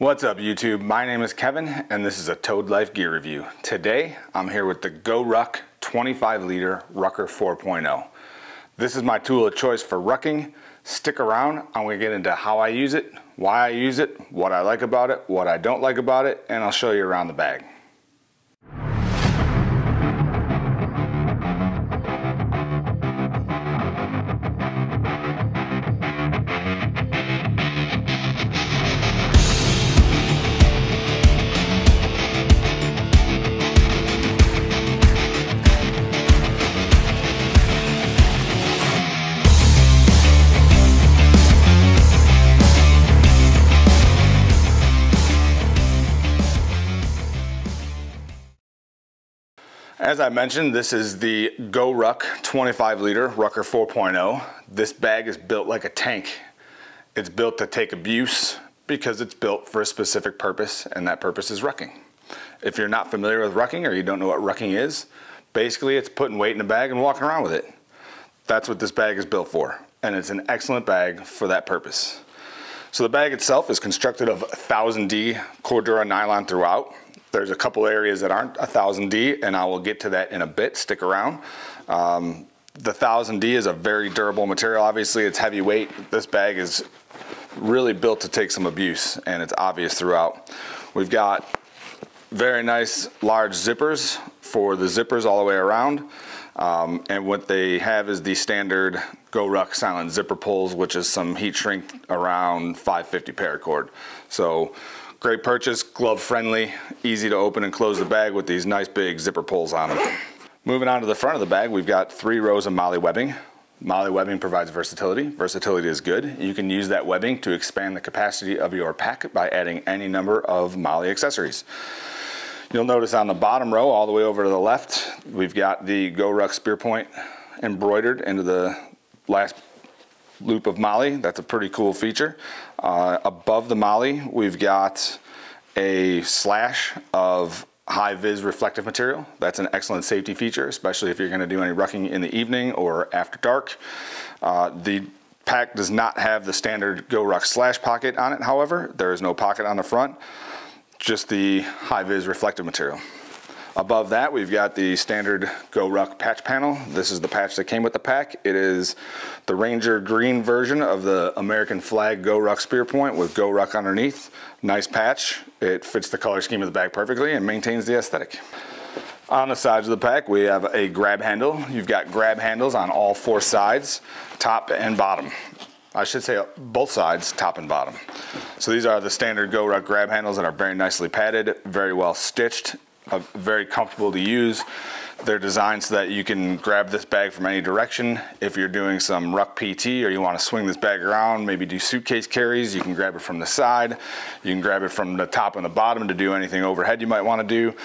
What's up YouTube? My name is Kevin and this is a Toad Life gear review. Today I'm here with the GoRuck 25 liter Rucker 4.0. This is my tool of choice for rucking. Stick around, I'm going to get into how I use it, why I use it, what I like about it, what I don't like about it, and I'll show you around the bag. As I mentioned, this is the GoRuck 25 liter Rucker 4.0. This bag is built like a tank. It's built to take abuse because it's built for a specific purpose, and that purpose is rucking. If you're not familiar with rucking or you don't know what rucking is, basically it's putting weight in a bag and walking around with it. That's what this bag is built for, and it's an excellent bag for that purpose. So the bag itself is constructed of 1000D Cordura nylon throughout. There's a couple areas that aren't 1000D, and I will get to that in a bit. Stick around. The 1000D is a very durable material. Obviously, it's heavyweight. This bag is really built to take some abuse, and it's obvious throughout. We've got very nice large zippers for the zippers all the way around. And what they have is the standard GoRuck silent zipper pulls, which is some heat shrink around 550 paracord. So great purchase, glove friendly, easy to open and close the bag with these nice big zipper pulls on them. Moving on to the front of the bag, we've got 3 rows of MOLLE webbing. MOLLE webbing provides versatility. Versatility is good. You can use that webbing to expand the capacity of your pack by adding any number of MOLLE accessories. You'll notice on the bottom row, all the way over to the left, we've got the GoRuck spear point embroidered into the last loop of MOLLE. That's a pretty cool feature. Above the MOLLE, we've got a slash of high-vis reflective material. That's an excellent safety feature, especially if you're going to do any rucking in the evening or after dark. The pack does not have the standard GoRuck slash pocket on it, however. There is no pocket on the front, just the high-vis reflective material. Above that, we've got the standard GoRuck patch panel. This is the patch that came with the pack. It is the Ranger green version of the American flag GoRuck spear point with GoRuck underneath. Nice patch. It fits the color scheme of the bag perfectly and maintains the aesthetic. On the sides of the pack, we have a grab handle. You've got grab handles on all 4 sides, top and bottom. I should say both sides, top and bottom. So these are the standard GoRuck grab handles that are very nicely padded, very well stitched, very comfortable to use. They're designed so that you can grab this bag from any direction. If you're doing some ruck PT or you want to swing this bag around, maybe do suitcase carries, you can grab it from the side. You can grab it from the top and the bottom to do anything overhead you might want to do.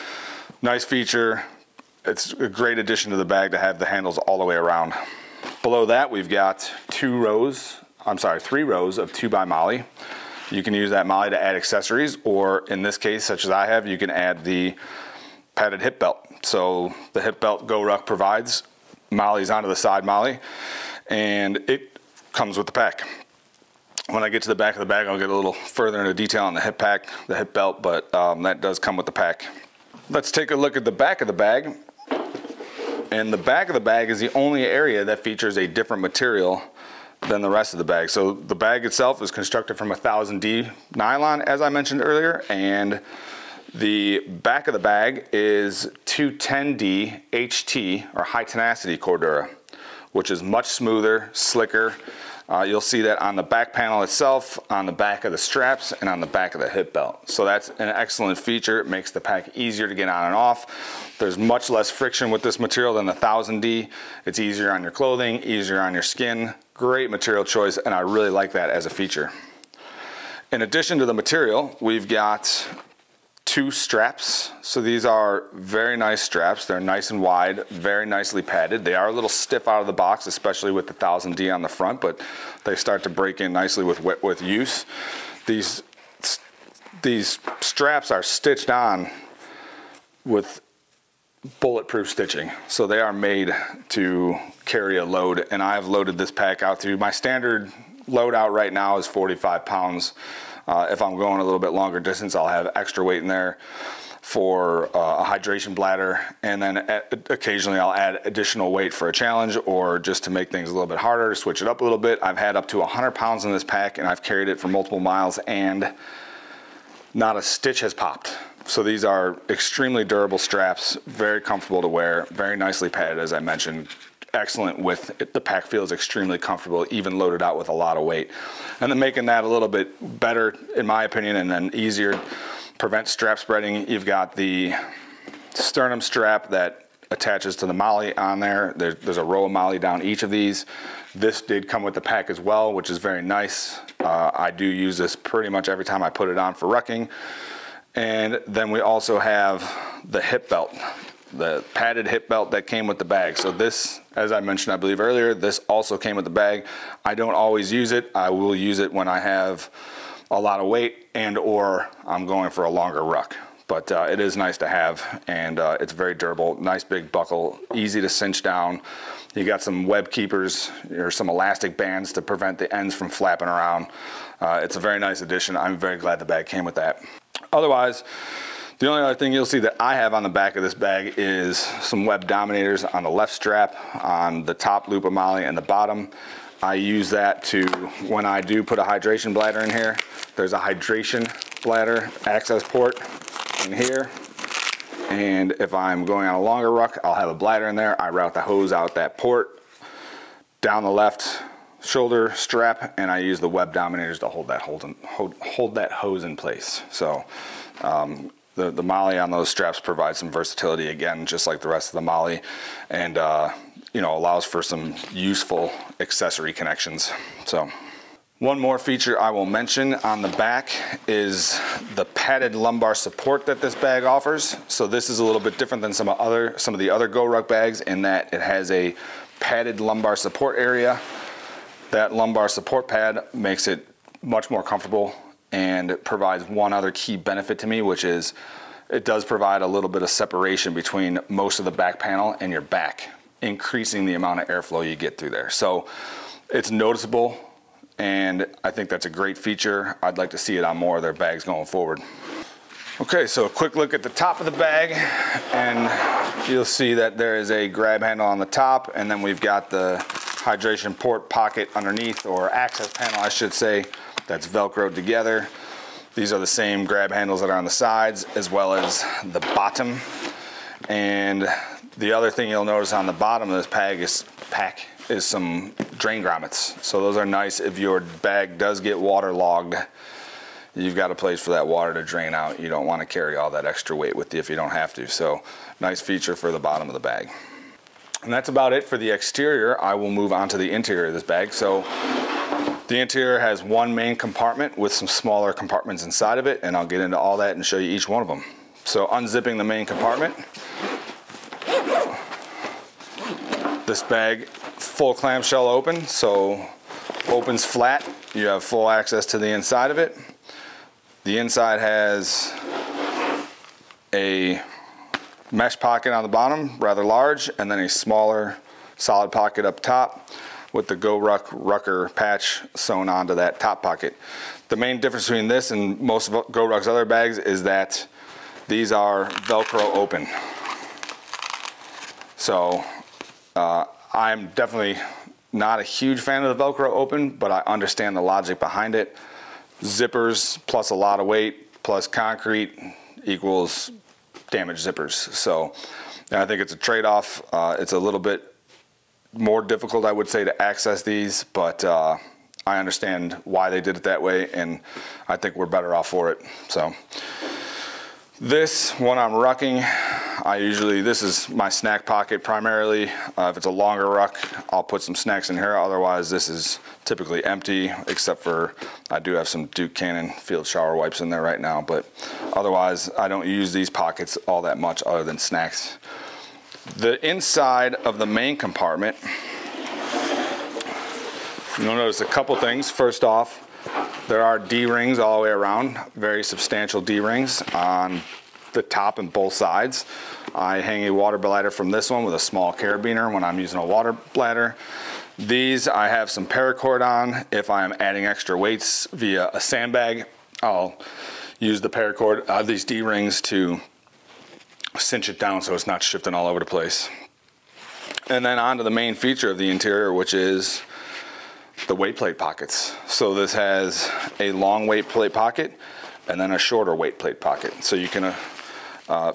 Nice feature. It's a great addition to the bag to have the handles all the way around. Below that, we've got 3 rows of 2x MOLLE. You can use that MOLLE to add accessories, or in this case, such as I have, you can add the padded hip belt. So the hip belt GoRuck provides, MOLLE's onto the side MOLLE, and it comes with the pack. When I get to the back of the bag, I'll get a little further into detail on the hip pack, the hip belt, but that does come with the pack. Let's take a look at the back of the bag. And the back of the bag is the only area that features a different material than the rest of the bag. So the bag itself is constructed from 1000D nylon, as I mentioned earlier, and the back of the bag is 210D HT, or high tenacity Cordura, which is much smoother, slicker. You'll see that on the back panel itself, on the back of the straps, and on the back of the hip belt. So that's an excellent feature. It makes the pack easier to get on and off. There's much less friction with this material than the 1000D. It's easier on your clothing, easier on your skin. Great material choice, and I really like that as a feature. In addition to the material, we've got 2 straps. So these are very nice straps. They're nice and wide, very nicely padded. They are a little stiff out of the box, especially with the 1000D on the front, but they start to break in nicely with use. These straps are stitched on with bulletproof stitching. So they are made to carry a load, and I've loaded this pack out to my standard load out right now is 45 pounds. If I'm going a little bit longer distance, I'll have extra weight in there for a hydration bladder, and then occasionally I'll add additional weight for a challenge or just to make things a little bit harder, to switch it up a little bit. I've had up to 100 pounds in this pack, and I've carried it for multiple miles, and not a stitch has popped. So these are extremely durable straps, very comfortable to wear, very nicely padded, as I mentioned. Excellent with it. The pack feels extremely comfortable, even loaded out with a lot of weight. And then making that a little bit better, in my opinion, and then easier, prevent strap spreading. You've got the sternum strap that attaches to the MOLLE on there. There's a row of MOLLE down each of these. This did come with the pack as well, which is very nice. I do use this pretty much every time I put it on for rucking. And then we also have the hip belt, the padded hip belt that came with the bag. So this, as I mentioned, I believe earlier, this also came with the bag. I don't always use it. I will use it when I have a lot of weight and or I'm going for a longer ruck. But it is nice to have, and it's very durable, nice big buckle, easy to cinch down. You got some web keepers or some elastic bands to prevent the ends from flapping around. It's a very nice addition. I'm very glad the bag came with that. Otherwise, the only other thing you'll see that I have on the back of this bag is some web dominators on the left strap, on the top loop of MOLLE and the bottom. I use that to, when I do put a hydration bladder in here, there's a hydration bladder access port in here. And if I'm going on a longer ruck, I'll have a bladder in there. I route the hose out that port, down the left shoulder strap, and I use the web dominators to hold that hose in place. So the MOLLE on those straps provides some versatility, again, just like the rest of the MOLLE, and you know, allows for some useful accessory connections. So one more feature I will mention on the back is the padded lumbar support that this bag offers. So this is a little bit different than some of the other GoRuck bags, in that it has a padded lumbar support area. That lumbar support pad makes it much more comfortable and provides one other key benefit to me, which is it does provide a little bit of separation between most of the back panel and your back, increasing the amount of airflow you get through there. So it's noticeable, and I think that's a great feature. I'd like to see it on more of their bags going forward. Okay, so a quick look at the top of the bag, and you'll see that there is a grab handle on the top, and then we've got the hydration port pocket underneath, or access panel I should say, that's velcroed together. These are the same grab handles that are on the sides, as well as the bottom. And the other thing you'll notice on the bottom of this pack is some drain grommets. So those are nice if your bag does get waterlogged. You've got a place for that water to drain out. You don't want to carry all that extra weight with you if you don't have to. So nice feature for the bottom of the bag. And that's about it for the exterior. I will move on to the interior of this bag. So the interior has one main compartment with some smaller compartments inside of it, and I'll get into all that and show you each one of them. So unzipping the main compartment, this bag, full clamshell open, so opens flat. You have full access to the inside of it. The inside has a mesh pocket on the bottom, rather large, and then a smaller solid pocket up top with the GoRuck Rucker patch sewn onto that top pocket. The main difference between this and most of GoRuck's other bags is that these are Velcro open. So I'm definitely not a huge fan of the Velcro open, but I understand the logic behind it. Zippers plus a lot of weight plus concrete equals damaged zippers. So I think it's a trade-off. It's a little bit more difficult, I would say, to access these, but I understand why they did it that way, and I think we're better off for it. So this, when I'm rucking, this is my snack pocket primarily. If it's a longer ruck, I'll put some snacks in here. Otherwise, this is typically empty, except for I do have some Duke Cannon field shower wipes in there right now. But otherwise, I don't use these pockets all that much other than snacks. The inside of the main compartment, you'll notice a couple things. First off, there are D-rings all the way around, very substantial D-rings on the top and both sides. I hang a water bladder from this one with a small carabiner when I'm using a water bladder. These I have some paracord on if I'm adding extra weights via a sandbag. I'll use the paracord, these D-rings, to cinch it down so it's not shifting all over the place. And then on to the main feature of the interior, which is the weight plate pockets. So this has a long weight plate pocket and then a shorter weight plate pocket. So you can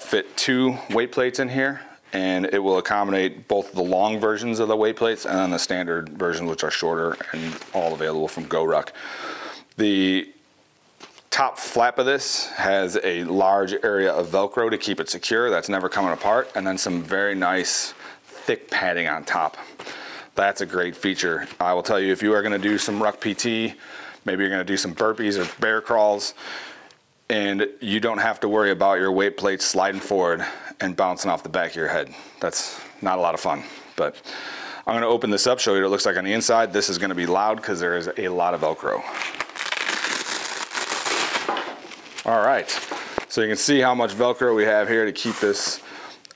fit two weight plates in here, and it will accommodate both the long versions of the weight plates and then the standard versions, which are shorter and all available from GoRuck. The top flap of this has a large area of Velcro to keep it secure. That's never coming apart. And then some very nice thick padding on top. That's a great feature. I will tell you, if you are gonna do some ruck PT, maybe you're gonna do some burpees or bear crawls, and you don't have to worry about your weight plates sliding forward and bouncing off the back of your head. That's not a lot of fun. But I'm gonna open this up, show you what it looks like on the inside. This is gonna be loud because there is a lot of Velcro. All right, so you can see how much Velcro we have here to keep this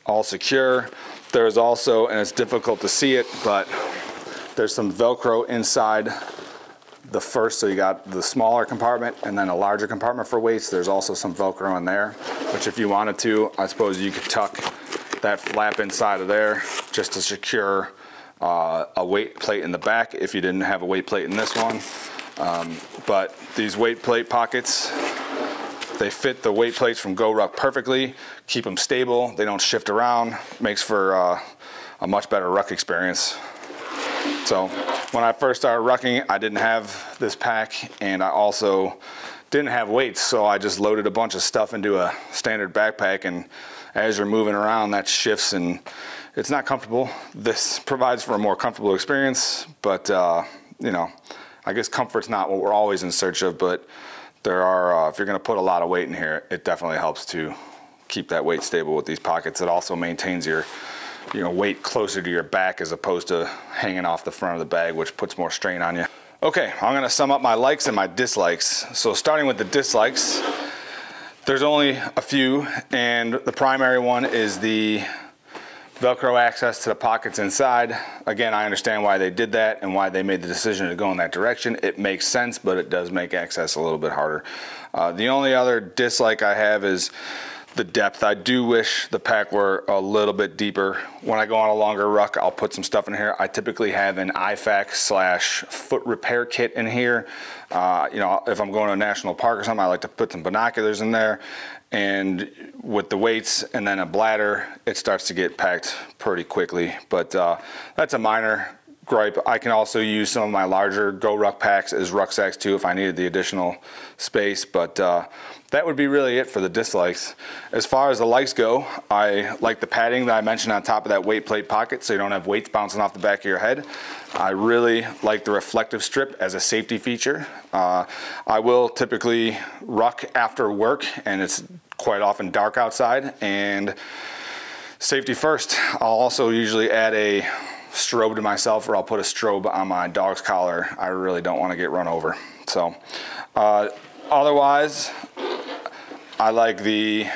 all secure. There's also, and it's difficult to see it, but there's some Velcro inside the first, so you got the smaller compartment and then a larger compartment for weights. There's also some Velcro in there, which if you wanted to, I suppose you could tuck that flap inside of there just to secure a weight plate in the back if you didn't have a weight plate in this one. But these weight plate pockets, they fit the weight plates from GoRuck perfectly, keep them stable, they don't shift around, makes for a much better ruck experience. So when I first started rucking, I didn't have this pack, and I also didn't have weights, so I just loaded a bunch of stuff into a standard backpack, and as you're moving around, that shifts and it's not comfortable. This provides for a more comfortable experience, but you know, I guess comfort's not what we're always in search of, but there are, if you're gonna put a lot of weight in here, it definitely helps to keep that weight stable with these pockets. It also maintains your weight closer to your back as opposed to hanging off the front of the bag, which puts more strain on you. Okay, I'm gonna sum up my likes and my dislikes. So starting with the dislikes, there's only a few, and the primary one is the Velcro access to the pockets inside. Again, I understand why they did that and why they made the decision to go in that direction. It makes sense, but it does make access a little bit harder. The only other dislike I have is the depth. I do wish the pack were a little bit deeper. When I go on a longer ruck, I'll put some stuff in here. I typically have an IFAK / foot repair kit in here. You know, if I'm going to a national park or something, I like to put some binoculars in there. And with the weights and then a bladder, it starts to get packed pretty quickly. But that's a minor gripe. I can also use some of my larger GoRuck packs as rucksacks too if I needed the additional space. But that would be really it for the dislikes. As far as the likes go, I like the padding that I mentioned on top of that weight plate pocket so you don't have weights bouncing off the back of your head. I really like the reflective strip as a safety feature. I will typically ruck after work, and it's quite often dark outside, and safety first. I'll also usually add a strobe to myself, or I'll put a strobe on my dog's collar. I really don't want to get run over. So otherwise, I like the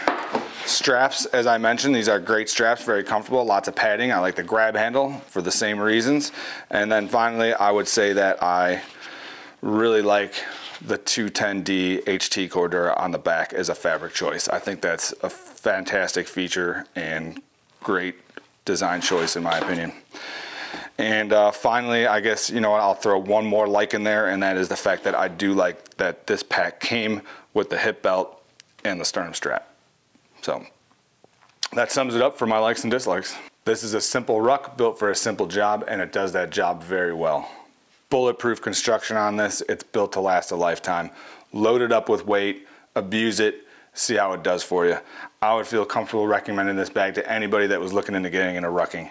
straps, as I mentioned. These are great straps, very comfortable, lots of padding. I like the grab handle for the same reasons. And then finally, I would say that I really like the 210D HT Cordura on the back as a fabric choice. I think that's a fantastic feature and great design choice in my opinion. And finally, I guess, you know what, I'll throw one more like in there, and that is the fact that I do like that this pack came with the hip belt and the sternum strap. So that sums it up for my likes and dislikes. This is a simple ruck built for a simple job, and it does that job very well. Bulletproof construction on this. It's built to last a lifetime. Load it up with weight, abuse it, see how it does for you. I would feel comfortable recommending this bag to anybody that was looking into getting into rucking.